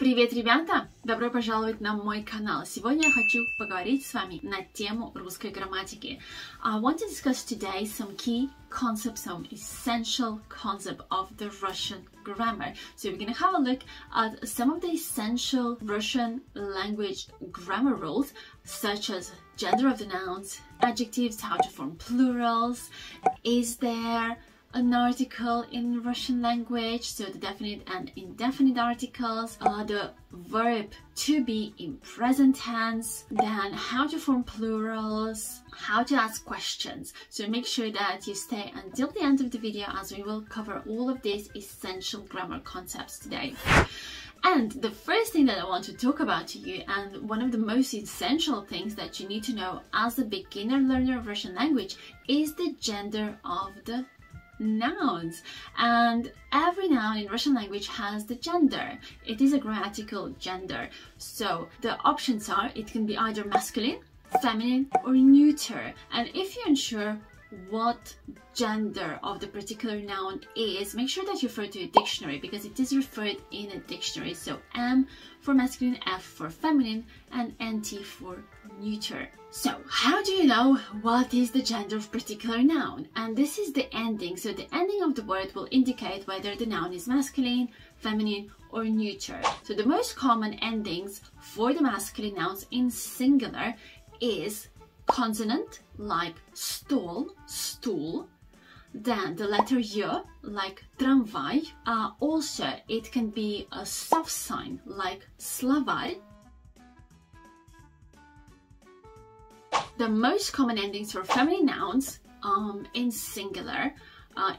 Привет, ребята! Добро пожаловать на мой канал. Сегодня я хочу поговорить с вами на тему русской грамматики. I want to discuss today some key concepts, some essential concept of the Russian grammar. So we're going to have a look at some of the essential Russian language grammar rules, such as gender of the nouns, adjectives, how to form plurals, is there an article in Russian language, so the definite and indefinite articles, the verb to be in present tense, then how to form plurals, how to ask questions. So make sure that you stay until the end of the video as we will cover all of these essential grammar concepts today. And the first thing that I want to talk about to you, and one of the most essential things that you need to know as a beginner learner of Russian language, is the gender of the nouns. And every noun in Russian language has the gender. It is a grammatical gender. So the options are, it can be either masculine, feminine, or neuter. And if you're unsure what gender of the particular noun is, make sure that you refer to a dictionary, because it is referred in a dictionary. So M for masculine, F for feminine, and NT for neuter. So how do you know what is the gender of particular noun? And this is the ending. So the ending of the word will indicate whether the noun is masculine, feminine, or neuter. So the most common endings for the masculine nouns in singular is consonant, like stol, stool, then the letter y, like tramvai. Also it can be a soft sign, like slavar. The most common endings for feminine nouns in singular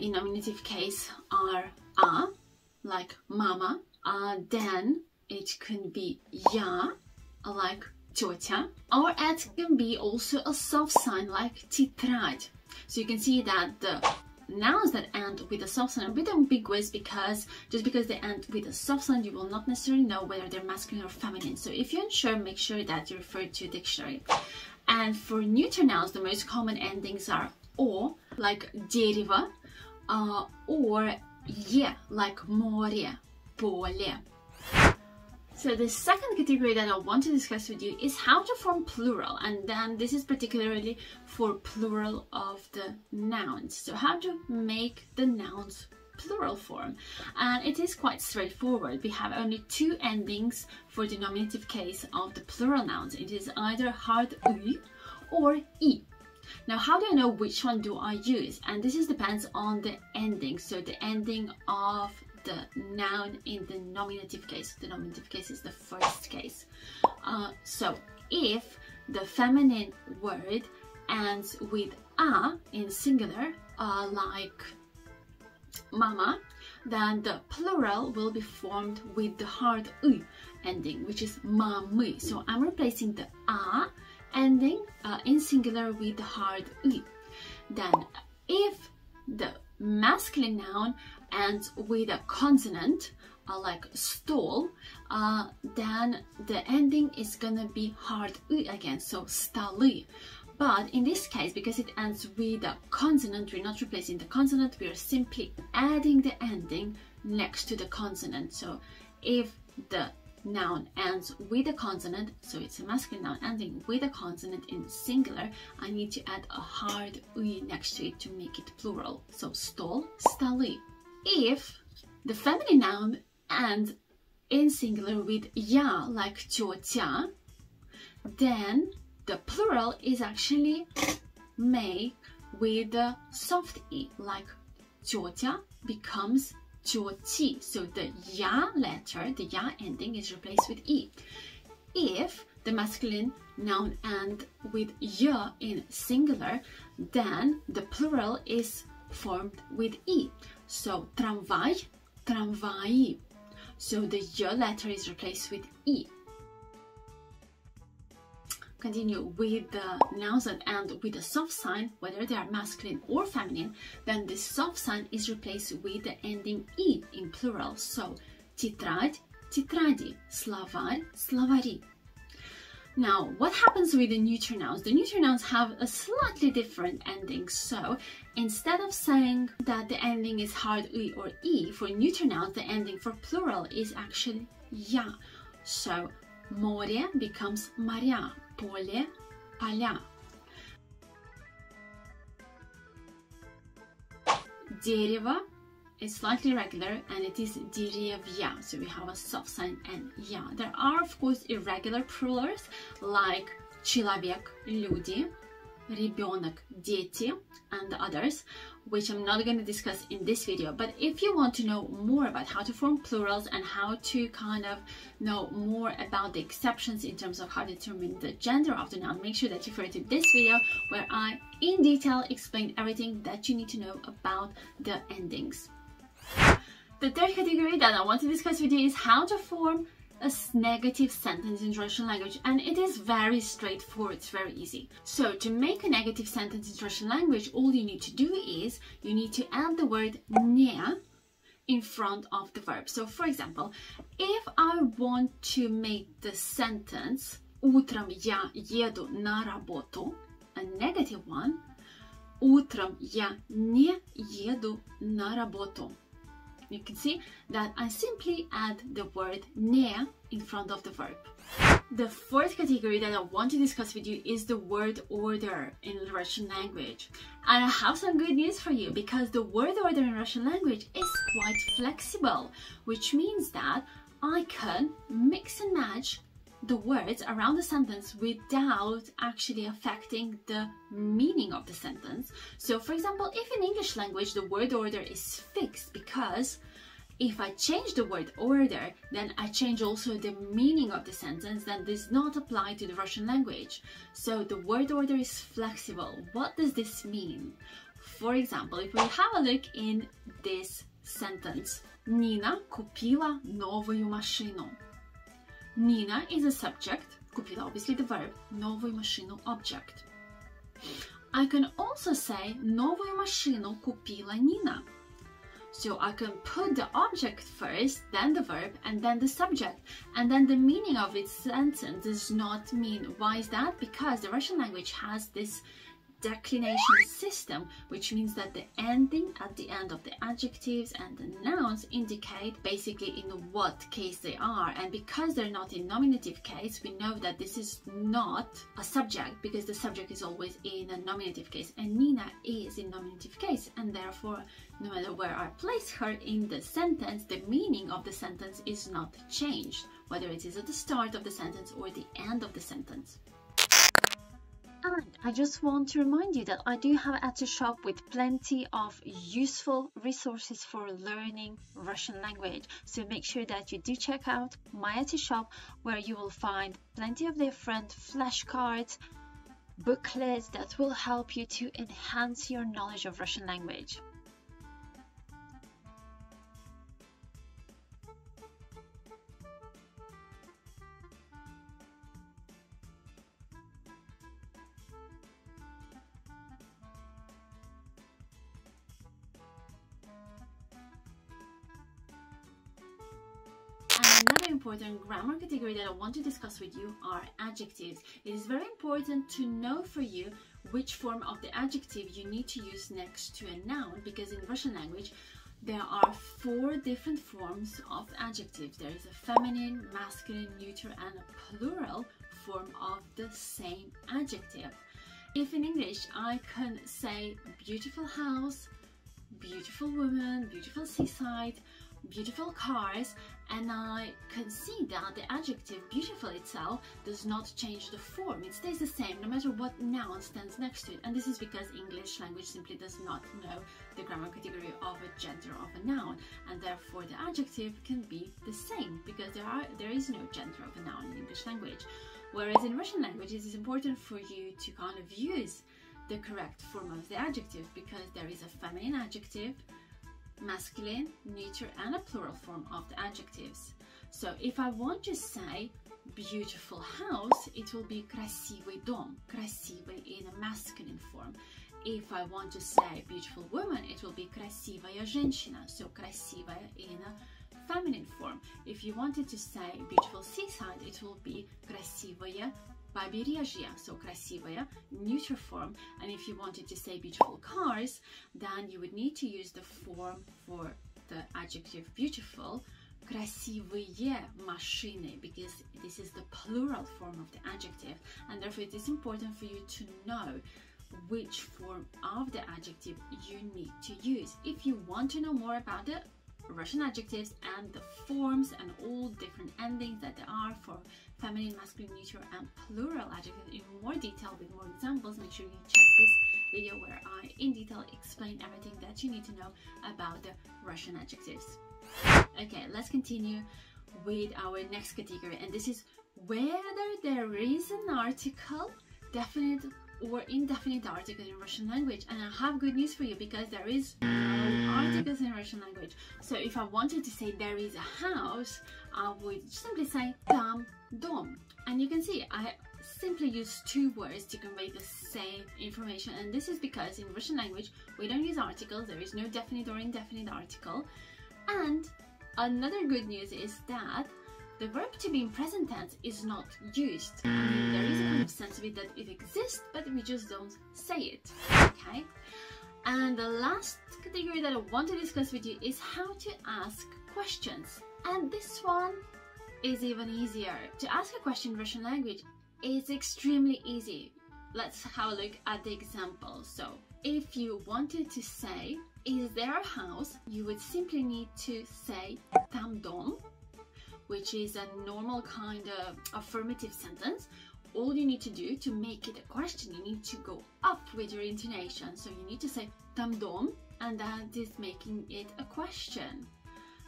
in nominative case are a, like mama, then it can be ya, like totya, or it can be also a soft sign like titrad. So you can see that the nouns that end with a soft sign are a bit ambiguous, because just because they end with a soft sign, you will not necessarily know whether they're masculine or feminine. So if you're unsure, make sure that you refer to a dictionary. And for neuter nouns, the most common endings are o, like дерево, or ye, like море, поле. So the second category that I want to discuss with you is how to form plural, and then this is particularly for plural of the nouns. So how to make the nouns plural form, and it is quite straightforward. We have only two endings for the nominative case of the plural nouns. It is either hard u or i. Now, how do I know which one do I use? And this depends on the ending. So the ending of the noun in the nominative case. The nominative case is the first case. So if the feminine word ends with a in singular, like mama, then the plural will be formed with the hard u ending, which is mamı. So I'm replacing the a ending in singular with the hard u. Then if the masculine noun ends with a consonant, like stol, then the ending is gonna be hard u again, so stalı. But in this case, because it ends with a consonant, we're not replacing the consonant, we are simply adding the ending next to the consonant. So if the noun ends with a consonant, so it's a masculine noun ending with a consonant in singular, I need to add a hard u next to it to make it plural. So stol, stali. If the feminine noun ends in singular with ya, like тётя, then the plural is actually made with the soft e, like тётя becomes тёти. So the ya letter, the ya ending, is replaced with e. If the masculine noun ends with ya in singular, then the plural is formed with e. So tramvai, tramvayi. So the ya letter is replaced with e. Continue with the nouns that end with a soft sign, whether they are masculine or feminine, then the soft sign is replaced with the ending e in plural. So titrad, titradi, slavar, slavari. Now, what happens with the neuter nouns? The neuter nouns have a slightly different ending. So, instead of saying that the ending is hard ui or e, for neuter nouns, the ending for plural is actually ya. So, more becomes моря, поле, поля. Дерево is slightly regular and it is деревья, so we have a soft sign and ya. There are of course irregular plurals like человек, люди, ребенок, дети, and the others, which I'm not going to discuss in this video. But if you want to know more about how to form plurals and how to kind of know more about the exceptions in terms of how to determine the gender of the noun, make sure that you refer to this video where I in detail explain everything that you need to know about the endings. The third category that I want to discuss with you is how to form a negative sentence in Russian language, and it is very straightforward, it's very easy. So to make a negative sentence in Russian language, all you need to do is you need to add the word ne in front of the verb. So for example, if I want to make the sentence Utrom ya еду на работу, a negative one, Utrom ya ne еду на работу. You can see that I simply add the word ne in front of the verb. The fourth category that I want to discuss with you is the word order in the Russian language. And I have some good news for you, because the word order in Russian language is quite flexible, which means that I can mix and match the words around the sentence without actually affecting the meaning of the sentence. So for example, if in English language the word order is fixed, because if I change the word order, then I change also the meaning of the sentence, that does not apply to the Russian language. So the word order is flexible. What does this mean? For example, if we have a look in this sentence, Nina купила новую машину. Nina is a subject, купила obviously the verb, новую машину object. I can also say новую машину купила Nina. So I can put the object first, then the verb, and then the subject, and then the meaning of its sentence does not mean. Why is that? Because the Russian language has this declination system, which means that the ending at the end of the adjectives and the nouns indicate basically in what case they are, and because they're not in nominative case, we know that this is not a subject, because the subject is always in a nominative case, and Nina is in nominative case, and therefore no matter where I place her in the sentence, the meaning of the sentence is not changed, whether it is at the start of the sentence or the end of the sentence. And I just want to remind you that I do have an Etsy shop with plenty of useful resources for learning Russian language. So make sure that you do check out my Etsy shop, where you will find plenty of different flashcards, booklets that will help you to enhance your knowledge of Russian language. Another important grammar category that I want to discuss with you are adjectives. It is very important to know for you which form of the adjective you need to use next to a noun, because in Russian language there are four different forms of adjectives. There is a feminine, masculine, neuter, and a plural form of the same adjective. If in English I can say beautiful house, beautiful woman, beautiful seaside, beautiful cars, and I can see that the adjective beautiful itself does not change the form. It stays the same no matter what noun stands next to it, and this is because English language simply does not know the grammar category of a gender of a noun, and therefore the adjective can be the same, because there is no gender of a noun in English language. Whereas in Russian language it is important for you to kind of use the correct form of the adjective, because there is a feminine adjective, masculine, neuter, and a plural form of the adjectives. So if I want to say beautiful house, it will be красивый дом, красивый in a masculine form. If I want to say beautiful woman, it will be красивая женщина, so красивая in a feminine form. If you wanted to say beautiful seaside, it will be красивая побережье, so красивое, neuter form. And if you wanted to say beautiful cars, then you would need to use the form for the adjective beautiful, красивые машины, because this is the plural form of the adjective, and therefore it is important for you to know which form of the adjective you need to use. If you want to know more about the Russian adjectives and the forms and all different endings that there are for feminine, masculine, neuter and plural adjectives in more detail with more examples, make sure you check this video where I in detail explain everything that you need to know about the Russian adjectives. Okay, let's continue with our next category, and this is whether there is an article, definite or indefinite article in Russian language. And I have good news for you, because there is no articles in Russian language. So if I wanted to say there is a house, I would simply say tam dom. And you can see I simply use two words to convey the same information, and this is because in Russian language we don't use articles. There is no definite or indefinite article. And another good news is that the verb to be in present tense is not used. I mean, there is a kind of sense of it that it exists, but we just don't say it, okay? And the last category that I want to discuss with you is how to ask questions. And this one is even easier. To ask a question in Russian language is extremely easy. Let's have a look at the example. So, if you wanted to say, is there a house? You would simply need to say tam dom, which is a normal kind of affirmative sentence. All you need to do to make it a question, you need to go up with your intonation. So you need to say tam dom, and that is making it a question.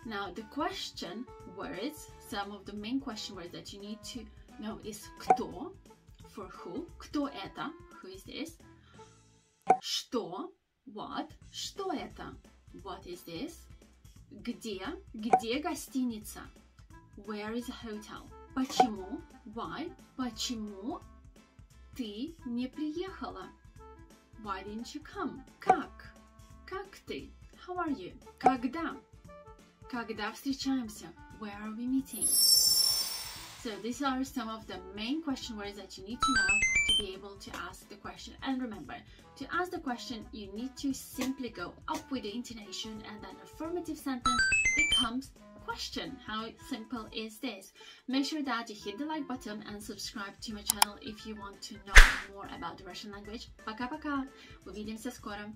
Now the question words, some of the main question words that you need to know is kto, for who, kto это, who is this, что это, what is this, где гостиница, where is a hotel? Почему? Why? Почему ты не приехала? Why didn't you come? Как? Как ты? How are you? Когда? Когда встречаемся? Where are we meeting? So these are some of the main question words that you need to know to be able to ask the question. And remember, to ask the question, you need to simply go up with the intonation, and an affirmative sentence becomes question. How simple is this? Make sure that you hit the like button and subscribe to my channel if you want to know more about the Russian language. Пока-пока! Увидимся скоро!